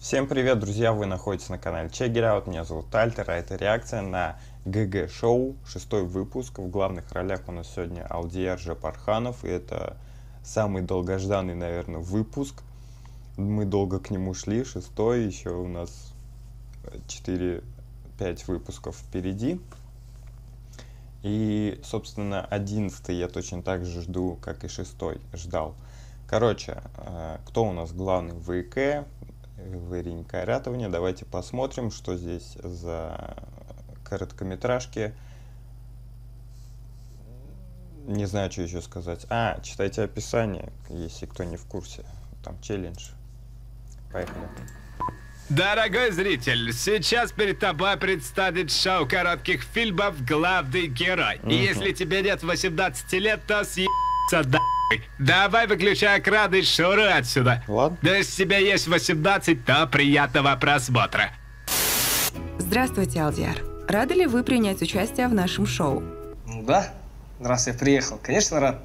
Всем привет, друзья! Вы находитесь на канале Чегеряут, меня зовут Альтер, а это реакция на ГГ-шоу, 6-й выпуск. В главных ролях у нас сегодня Алдиер Жапарханов, и это самый долгожданный, наверное, выпуск. Мы долго к нему шли, 6-й, еще у нас 4-5 выпусков впереди. И, собственно, 11-й я точно так же жду, как и 6-й ждал. Короче, кто у нас главный в ИК? В Ирине Кайратовне. Давайте посмотрим, что здесь за короткометражки. Не знаю, что еще сказать. Читайте описание, если кто не в курсе. Там челлендж. Поехали. Дорогой зритель, сейчас перед тобой предстанет шоу коротких фильмов «Главный герой». И если тебе нет 18 лет, то съебаться да. Давай выключай экран и шуру отсюда. Ладно. Да если тебе есть 18, то приятного просмотра. Здравствуйте, Алдиер. Рады ли вы принять участие в нашем шоу? Ну да, раз я приехал, конечно, рад.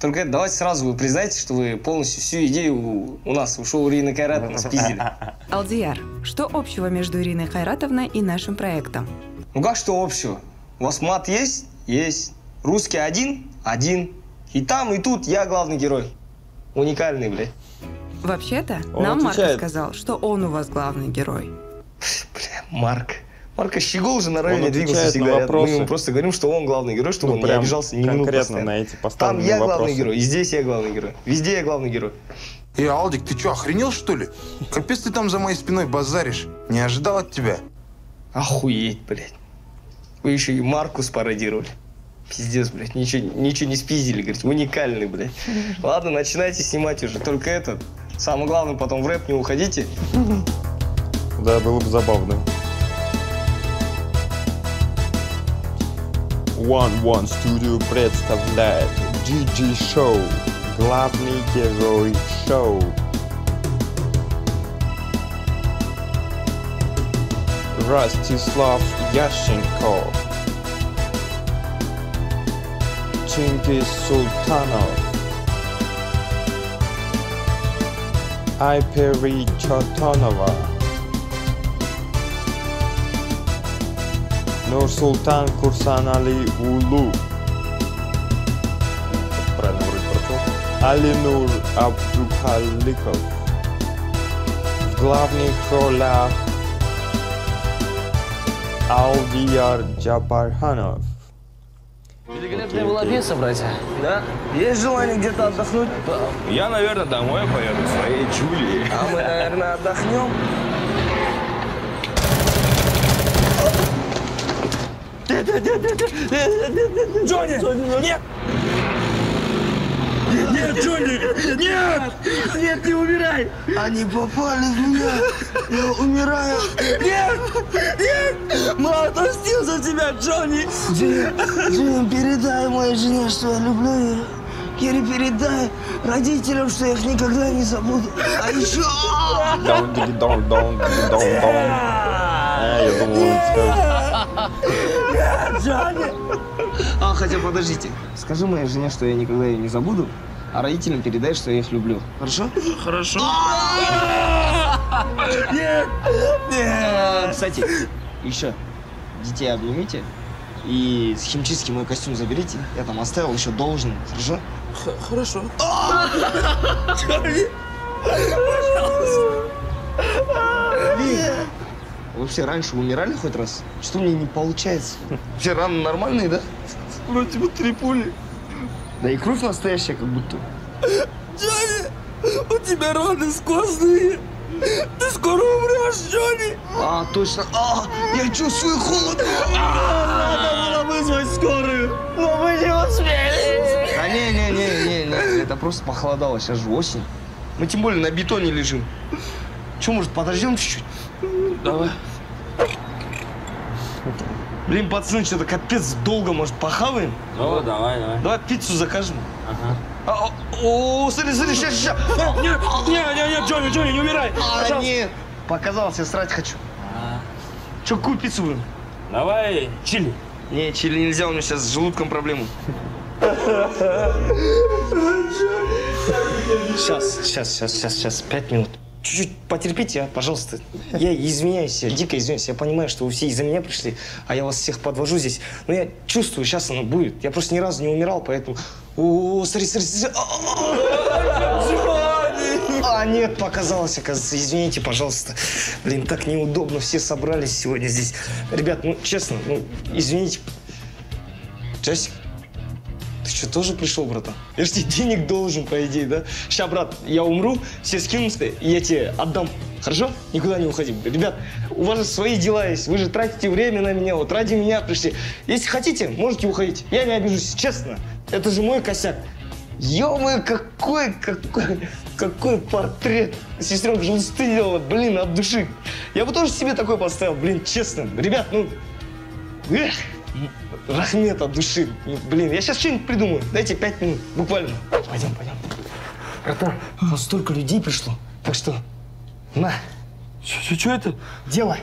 Только давайте сразу вы признаете, что вы полностью всю идею у нас у шоу Ирины Кайратовны спиздили. Алдиер, что общего между Ириной Кайратовной и нашим проектом? Ну как что общего? У вас мат есть? Есть. Русский один? Один. И там, и тут я главный герой. Уникальный, блядь. Вообще-то, нам Марк сказал, что он у вас главный герой. Бля, Марк. Марка щегол же на районе двигался всегда. Мы ему просто говорим, что он главный герой, чтобы он не обижался ни минуты постоянно. Там я главный герой, и здесь я главный герой. Везде я главный герой. Эй, Алдик, ты что, охренел, что ли? Капец ты там за моей спиной базаришь. Не ожидал от тебя. Охуеть, блядь. Вы еще и Марку спародировали. Пиздец, блядь, ничего не спиздили, говорит, уникальный, блядь. Ладно, начинайте снимать уже, только этот. Самое главное, потом в рэп не уходите. Да, было бы забавно. One Studio представляет GG-шоу, главный герой шоу. Ростислав Ященко. Чингис Султанов, Айпери Чатанова, Нурсултан Курсанали Улу, правильно вроде прочел, Алинур Абдукаликов. В главных ролях Алдиер Жапарханов. Великолепная была пьеса, братья. Да? Есть желание где-то отдохнуть? Да. Я, наверное, домой поеду, к своей Джулии. А мы, наверное, отдохнем. Джонни! Нет! Нет, Джонни! Нет! Нет, не умирай! Они попали в меня! Я умираю! Нет! Нет! Мама отомстил за тебя, Джонни! Джим, передай моей жене, что я люблю ее. Кери, передай родителям, что я их никогда не забуду. А еще... Я думал, он скажет. Джонни! Хотя подождите. Скажи моей жене, что я никогда ее не забуду, а родителям передай, что я их люблю. Хорошо? Хорошо. Нет! Нет! Кстати, еще детей обнимите и с химчистки мой костюм заберите. Я там оставил еще должен. Хорошо? Хорошо. Пожалуйста. Вы все раньше умирали хоть раз? Что мне не получается? Все раны нормальные, да? Вроде бы 3 пули. Да и кровь настоящая как будто. Джонни, у тебя раны сквозные. Ты скоро умрешь, Джонни. Точно. Я чувствую холод. Надо было вызвать скорую. Но мы не успели. Да не. Это просто похолодало. Сейчас же осень. Мы тем более на бетоне лежим. Че, может, подождем чуть-чуть? Давай. Блин, пацаны, что-то капец долго, может, похаваем? Ну, давай. Давай пиццу закажем. Ага. Смотри, сейчас. Нет, Джонни, не умирай. Нет, показалось, я срать хочу. Че, какую пиццу будем? Давай чили. Не, чили нельзя, у меня сейчас с желудком проблемы. Сейчас, 5 минут. Чуть-чуть потерпите, пожалуйста. Я извиняюсь, я дико извиняюсь. Я понимаю, что вы все из-за меня пришли, а я вас всех подвожу здесь. Но я чувствую, сейчас оно будет. Я просто ни разу не умирал, поэтому... О, сори. А, нет, показалось, оказывается. Извините, пожалуйста. Блин, так неудобно. Все собрались сегодня здесь. Ребят, ну, честно, ну, извините. Джессик, ты что, тоже пришел, братан? Я же тебе денег должен, по идее, да? Сейчас, брат, я умру, все скинутся, и я тебе отдам. Хорошо? Никуда не уходи. Ребят, у вас же свои дела есть. Вы же тратите время на меня. Вот ради меня пришли. Если хотите, можете уходить. Я не обижусь, честно. Это же мой косяк. Ё-моё, какой портрет. Сестрёнка же устыдила, блин, от души. Я бы тоже себе такой поставил, блин, честно. Ребят, ну... Эх, рахмет от души. Блин, я сейчас что-нибудь придумаю. Дайте 5 минут, буквально. Пойдем. Братан, вот столько людей пришло. Так что, на. Что это? Делай.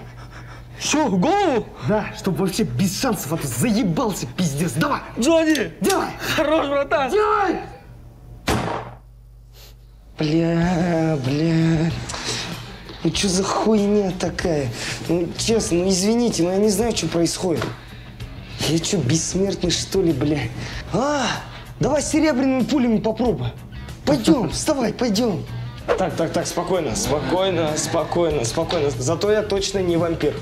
Что, голову? Да, чтобы вообще без шансов, а то заебался, пиздец. Давай! Джонни! Делай! Хорош, братан! Делай! Бля. Ну что за хуйня такая? Ну честно, ну извините, но я не знаю, что происходит. Я что, бессмертный, что ли, бля? А, давай серебряными пулями попробуй. Пойдем, вставай, пойдем. Так, спокойно. Зато я точно не вампир.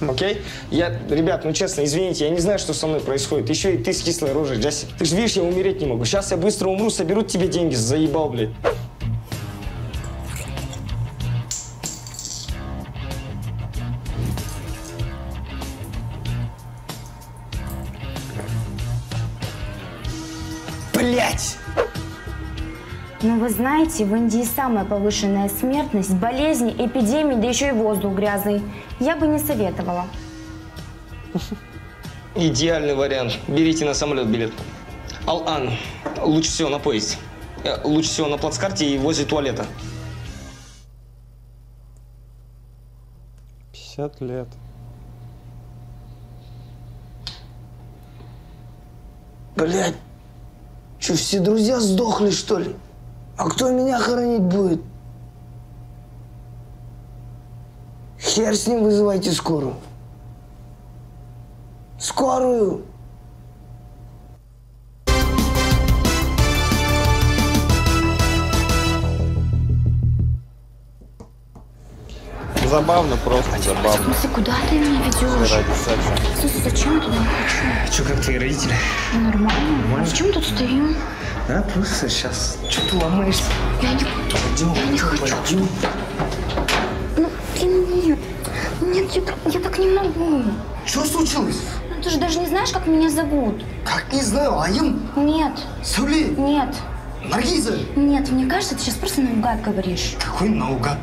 Окей? Ребят, ну честно, извините, я не знаю, что со мной происходит. Еще и ты с кислой рожей, Джесси. Ты же видишь, я умереть не могу. Сейчас я быстро умру, соберут тебе деньги. Заебал, блядь. Блядь! Ну, вы знаете, в Индии самая повышенная смертность, болезни, эпидемии, да еще и воздух грязный. Я бы не советовала. Идеальный вариант. Берите на самолет билет. Ал-Ан. Лучше всего на поезде. Лучше всего на плацкарте и возле туалета. 50 лет. Блядь. Че, все друзья сдохли, что ли? А кто меня хоронить будет? Хер с ним, вызывайте скорую. Скорую! Забавно, просто забавно. Слушай, куда ты меня ведешь? Слушай, зачем я туда не хочу? Че, как твои родители? Ну, нормально. Зачем тут стоим? Да, просто сейчас. Че ты ломаешься? Я не хочу. Ну, блин, нет, я так не могу. Что случилось? Ну, ты же даже не знаешь, как меня зовут. Как не знаю, Айым? Нет. Сули? Нет. Наргиза? Нет, мне кажется, ты сейчас просто наугад говоришь. Какой наугад?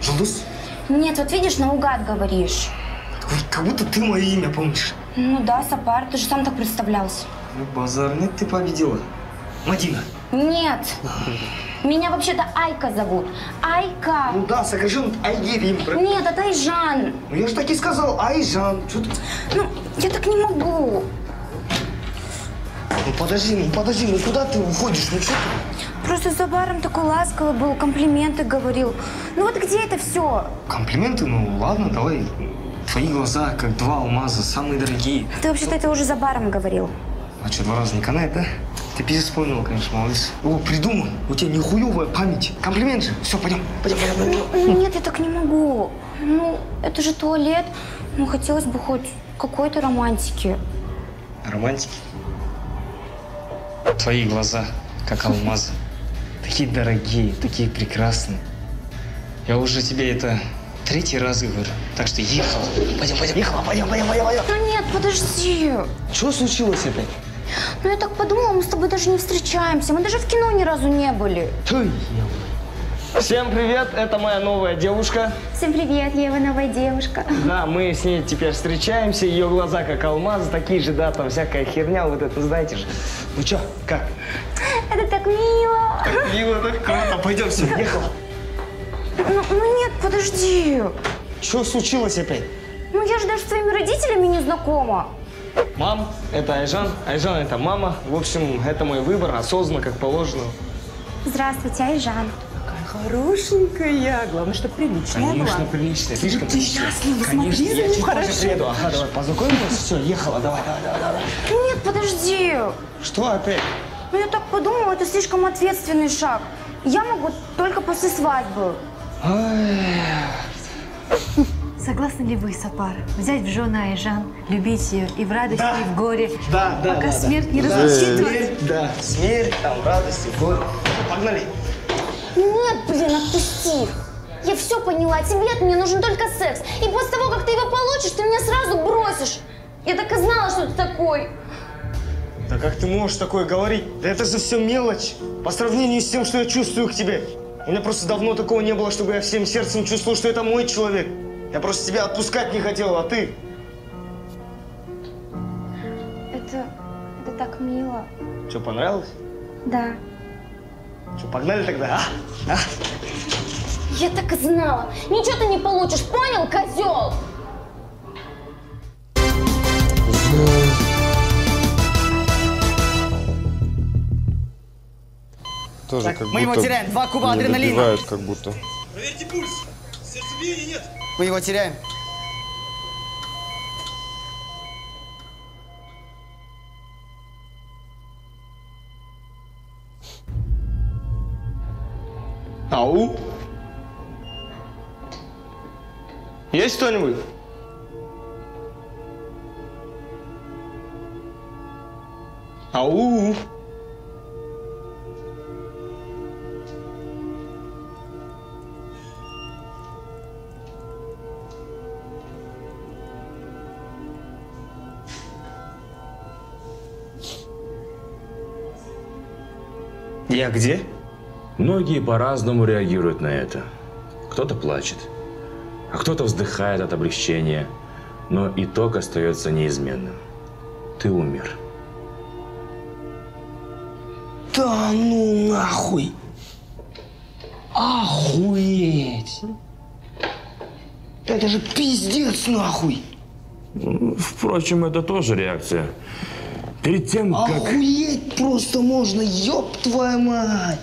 Жулдус? Нет, вот видишь, наугад говоришь. Ой, как будто ты мое имя помнишь. Ну да, Саппар, ты же сам так представлялся. Ну, базар нет, ты победила. Мадина. Нет. Меня вообще-то Айка зовут. Айка. Ну да, сокращенно Айгерим. Нет, это Айжан. Ну я же так и сказал, Айжан. Ну, я так не могу. Ну подожди, ну куда ты уходишь? Ну что ты? Просто за баром такой ласковый был, комплименты говорил. Ну вот где это все? Комплименты? Ну ладно, давай. Твои глаза как 2 алмаза, самые дорогие. Ты вообще-то это уже за баром говорил. А что, 2 раза не канает, да? Ты пиздец вспомнил, конечно, молодец. О, придумал. У тебя нихуевая память. Комплимент же. Все, пойдем. Ну, нет, я так не могу. Ну, это же туалет. Ну, хотелось бы хоть какой-то романтики. Романтики? Твои глаза, как алмазы. Такие дорогие, такие прекрасные. Я уже тебе это 3-й раз говорю. Так что ехала. Пойдем. Ну нет, подожди. Что случилось опять? Ну я так подумала, мы с тобой даже не встречаемся. Мы даже в кино ни разу не были. Всем привет, это моя новая девушка. Всем привет, я его новая девушка. Да, мы с ней теперь встречаемся, ее глаза как алмазы, такие же, да, там всякая херня, вот это, знаете же. Ну чё, как? Это так мило. Так мило, так круто, пойдем, все, ехала. Ну нет, подожди. Что случилось опять? Ну я же даже с твоими родителями не знакома. Мам, это Айжан, Айжан это мама. В общем, это мой выбор, осознанно, как положено. Здравствуйте, Айжан. Хорошенькая, главное, чтобы приличная. Конечно, была. Приличная, слишком приличная. Ты конечно, смотри, я чуть позже приеду. Ага, давай, познакомилась, все, ехала, давай. Нет, подожди. Что опять? Ну, я так подумала, это слишком ответственный шаг. Я могу только после свадьбы. Ой. Согласны ли вы, Саппар, взять в жены Айжан, любить ее и в радости, да. И в горе, да, пока смерть не разлучит? Да, смерть, там, радость и горе. Погнали. Нет, блин, отпусти. Я все поняла, тебе мне нужен только секс. И после того, как ты его получишь, ты меня сразу бросишь. Я так и знала, что ты такой. Да как ты можешь такое говорить? Да это же все мелочь. По сравнению с тем, что я чувствую к тебе. У меня просто давно такого не было, чтобы я всем сердцем чувствовал, что это мой человек. Я просто тебя отпускать не хотела, а ты? Это так мило. Что, понравилось? Да. Что, погнали тогда, а? Я так и знала. Ничего ты не получишь, понял, козел? Тоже так, как мы будто его теряем. 2 куба адреналина. Добивают, как будто. Проверьте пульс. Сердцебиения нет. Мы его теряем. Ау. Есть кто-нибудь? Ау. Я где? Многие по-разному реагируют на это. Кто-то плачет, а кто-то вздыхает от облегчения, но итог остается неизменным. Ты умер. Да ну нахуй! Охуеть! Это же пиздец нахуй! Впрочем, это тоже реакция. Перед тем, как... Охуеть просто можно, ёб твою мать!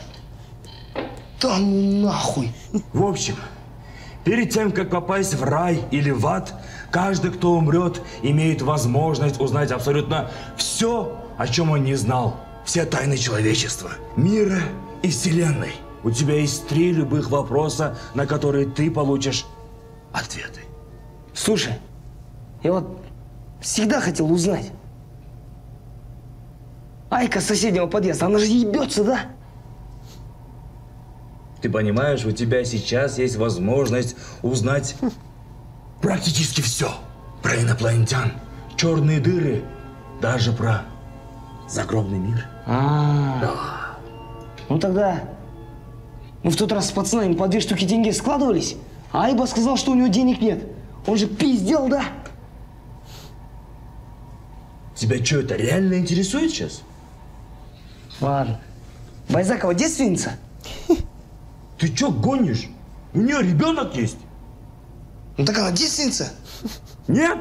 Да ну нахуй! В общем, перед тем, как попасть в рай или в ад, каждый, кто умрет, имеет возможность узнать абсолютно все, о чем он не знал. Все тайны человечества, мира и вселенной. У тебя есть 3 любых вопроса, на которые ты получишь ответы. Слушай, я вот всегда хотел узнать. Айка с соседнего подъезда, она же ебется, да? Ты понимаешь, у тебя сейчас есть возможность узнать практически все. Про инопланетян, черные дыры, даже про загробный мир. Да. Ну тогда, мы в тот раз с пацанами по 2 штуки деньги складывались, а Айба сказал, что у него денег нет. Он же пиздел, да? Тебя что, это реально интересует сейчас? Ладно. Байзакова, где свинца? Ты чё гонишь? У нее ребенок есть. Ну так она где свинца? Нет!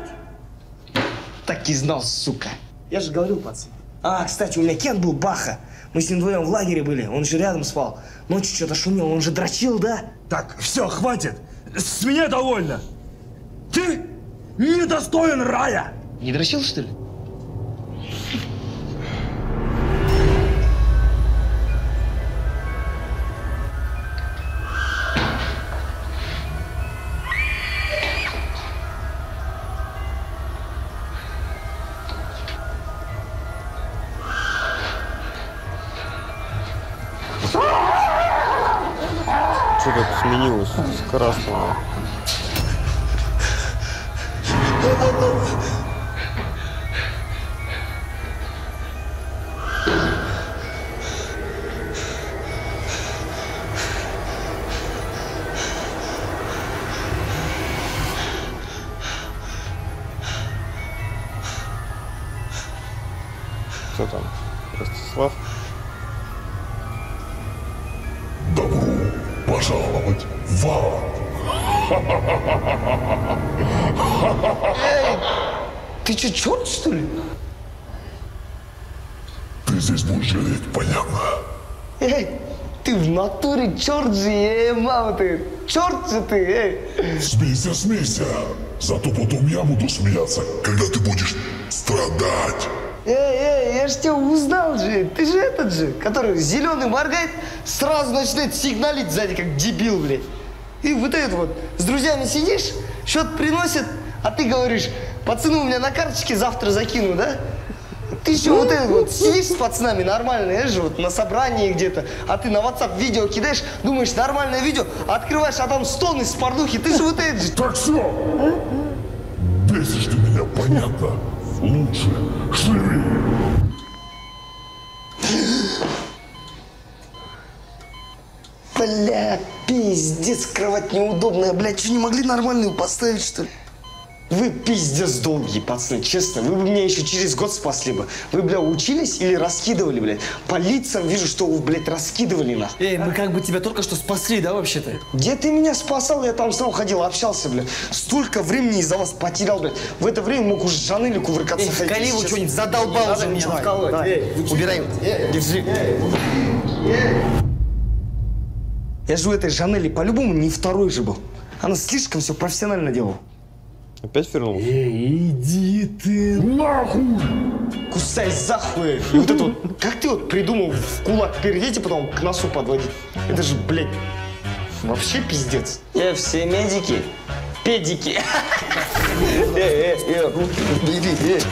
Так и знал, сука. Я же говорил, пацан. А, кстати, у меня Кен был Баха. Мы с ним вдвоем в лагере были, он же рядом спал. Ночью что-то шумел, он же дрочил, да? Так, все, хватит. С меня довольно. Ты недостоин рая. Не дрочил, что ли? Красного. Кто там? Ростислав? Добро пожаловать в ад! Эй, ты чё, черт, что ли? Ты здесь будешь жалеть, понятно? Эй, Ты в натуре, черт же, мама ты, черт же ты, Смейся, смейся, зато потом я буду смеяться, когда ты будешь страдать. Я ж тебя узнал же, ты же этот же, который зеленый моргает, сразу начинает сигналить сзади, как дебил, блядь. И вот этот вот, с друзьями сидишь, счет приносит, а ты говоришь, пацаны, у меня на карточке завтра закину, да? Ты еще вот это вот сидишь с пацанами нормально, же вот на собрании где-то, а ты на WhatsApp видео кидаешь, думаешь, нормальное видео, открываешь, а там стон из порнухи, ты же вот это же. Так все, бесишь ты меня, понятно? Лучше живи. Бля, пиздец, кровать неудобная, блядь, что не могли нормальную поставить, что ли? Вы пиздец долгие, пацаны, честно. Вы бы меня еще через год спасли бы. Вы, бля, учились или раскидывали, блядь? По лицам вижу, что вы, блядь, раскидывали нахуй. Мы как бы тебя только что спасли, да, вообще-то? Где ты меня спасал? Я там сам ходил, общался, блядь. Столько времени из-за вас потерял, блядь. В это время мог уже Жанели кувыркаться. Каливу что-нибудь задолбал уже меня. Убирай. Держи. Я же у этой Жанели по-любому не второй же был. Она слишком все профессионально делала. Опять вернулся? Иди ты нахуй! Кусай за хуй! И вот это вот, как ты вот придумал в кулак пердеть и потом к носу подводить? Это же, блядь, вообще пиздец. Все медики, педики. Руки убери.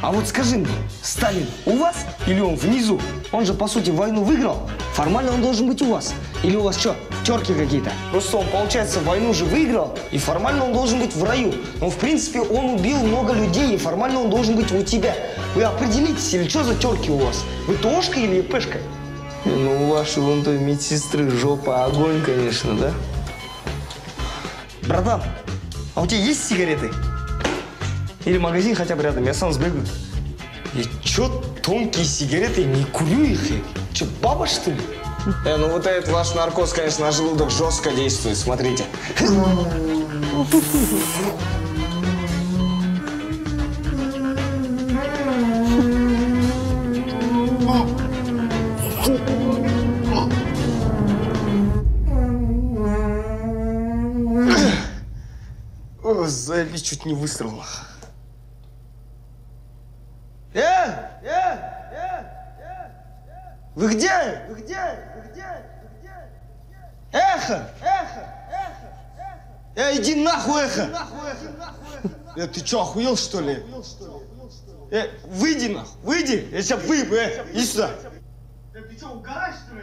А вот скажи мне, Сталин у вас или он внизу? Он же, по сути, войну выиграл. Формально он должен быть у вас. Или у вас что, терки какие-то? Просто он, получается, войну же выиграл, и формально он должен быть в раю. Но, в принципе, он убил много людей, и формально он должен быть у тебя. Вы определитесь, или что за терки у вас? Вы ТОшка или ИПшка? Ну, у вашей вон той медсестры жопа огонь, конечно, да? Братан, а у тебя есть сигареты? Или магазин хотя бы рядом, я сам сбегаю. И чё тонкие сигареты, не курю их? Чё, баба, что ли? Ну вот этот ваш наркоз, конечно, на желудок жестко действует, смотрите. О, Зали чуть не высрал. Вы где? Вы где? Вы где? Вы где? Эхо! Эхо! Эхо! Иди нахуй, эхо! Иди нахуй, эхо! Ты чё, охуел, что ли? Выйди нахуй! Выйди! Я сейчас выебу, иди сюда! Ты чё, угораешь, что ли?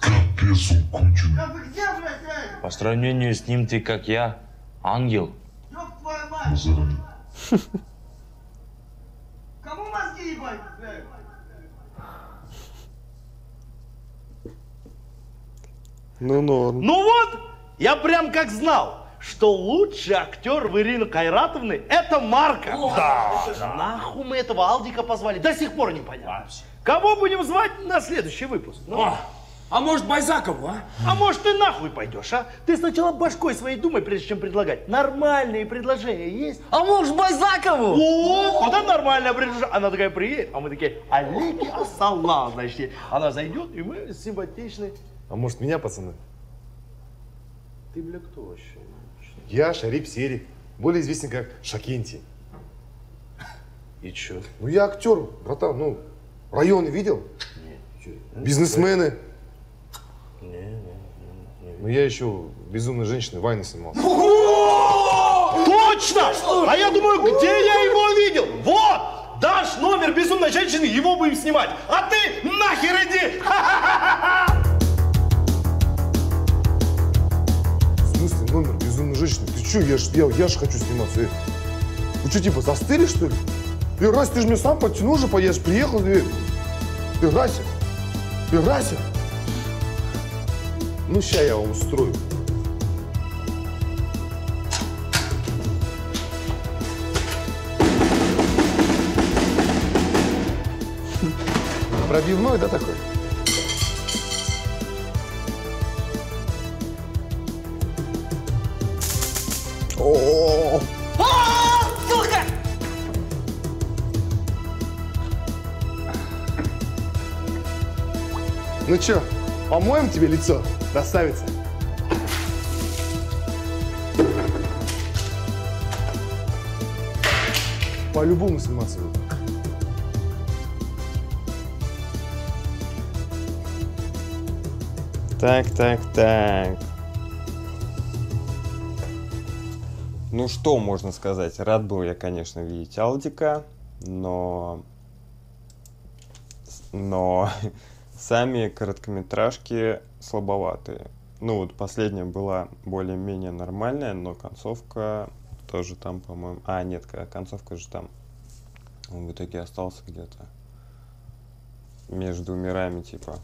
Капец, укучу. Да вы где, блядь? По сравнению с ним ты, как я, ангел. Ёб твою мать! Кому мозги ебать, блядь? Ну вот, я прям как знал, что лучший актер в Ирины Кайратовны это Марка. Да. Нахуй мы этого Алдика позвали, до сих пор не понятно. Кого будем звать на следующий выпуск? А может Байзакову, а? А может ты нахуй пойдешь, а? Ты сначала башкой своей думай, прежде чем предлагать. Нормальные предложения есть. А может Байзакову? О, вот это нормальное предложение. Она такая приедет, а мы такие, алейки ассалам, значит. Она зайдет, и мы симпатичные. А может меня, пацаны? Ты, бля, кто вообще? Я Шарип Серик, более известен как Шакенти. И чё? Ну я актер, братан, ну район видел? Нет. Бизнесмены. Не. Ну я еще безумной женщиной Вайны снимался. Точно! А я думаю, где я его видел? Вот! Дашь номер безумной женщины, его будем снимать. А ты нахер иди! Номер безумной женщины. Ты чё, я же хочу сниматься. Вы чё, типа, застыли, что ли? Рась, ты же мне сам подтянул же, я же приехал, Рася. Ну, ща я вам устрою. Пробивной, да, такой? О-о-о! Сука! Ну чё, помоем тебе лицо, красавица? По-любому сниматься буду. Так. Ну что можно сказать? Рад был я, конечно, видеть Алдика, но сами короткометражки слабоватые. Ну вот последняя была более-менее нормальная, но концовка тоже там, по-моему... А, нет, концовка же там. Он в итоге остался где-то между мирами, типа.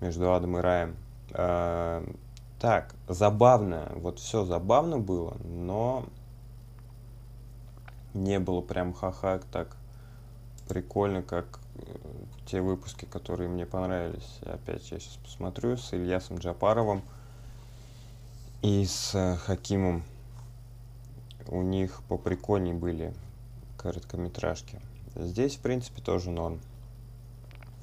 Между адом и раем. Так, забавно. Вот все забавно было, но не было прям ха-ха так прикольно, как те выпуски, которые мне понравились. Опять я сейчас посмотрю с Ильясом Джапаровым и с Хакимом. У них поприкольнее были короткометражки. Здесь, в принципе, тоже норм.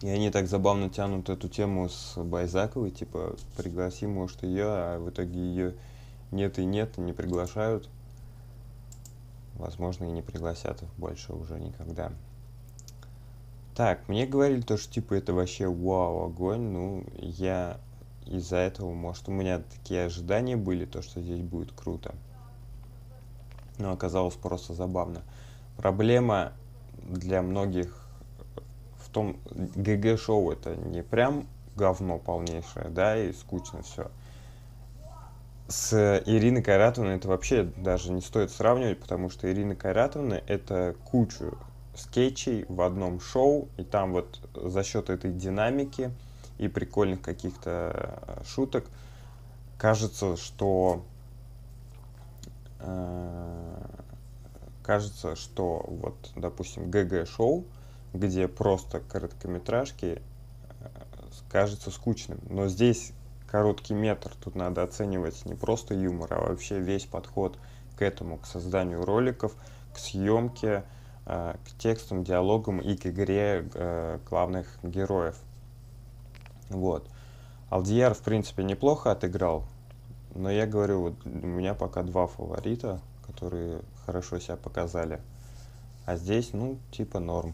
И они так забавно тянут эту тему с Байзаковой, типа, пригласи, может, ее, а в итоге ее нет и нет, не приглашают. Возможно, и не пригласят их больше уже никогда. Так, мне говорили то, что, типа, это вообще вау, огонь. Ну, я из-за этого, может, у меня такие ожидания были, то, что здесь будет круто. Но оказалось просто забавно. Проблема для многих... ГГ-шоу это не прям говно полнейшее, да, и скучно все. С Ириной Кайратовной это вообще даже не стоит сравнивать, потому что Ирина Кайратовна это кучу скетчей в одном шоу, и там вот за счет этой динамики и прикольных каких-то шуток кажется, что вот, допустим, ГГ-шоу, где просто короткометражки, кажется скучным. Но здесь короткий метр, тут надо оценивать не просто юмор, а вообще весь подход к этому, к созданию роликов, к съемке, к текстам, диалогам и к игре главных героев. Вот. Алдиер, в принципе, неплохо отыграл, но я говорю, вот у меня пока два фаворита, которые хорошо себя показали. А здесь, ну, типа норм.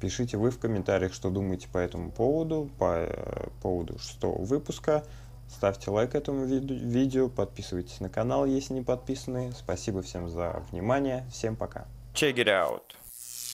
Пишите вы в комментариях, что думаете по этому поводу, по поводу 6-го выпуска. Ставьте лайк этому видео, подписывайтесь на канал, если не подписаны. Спасибо всем за внимание, всем пока. Чегеряут.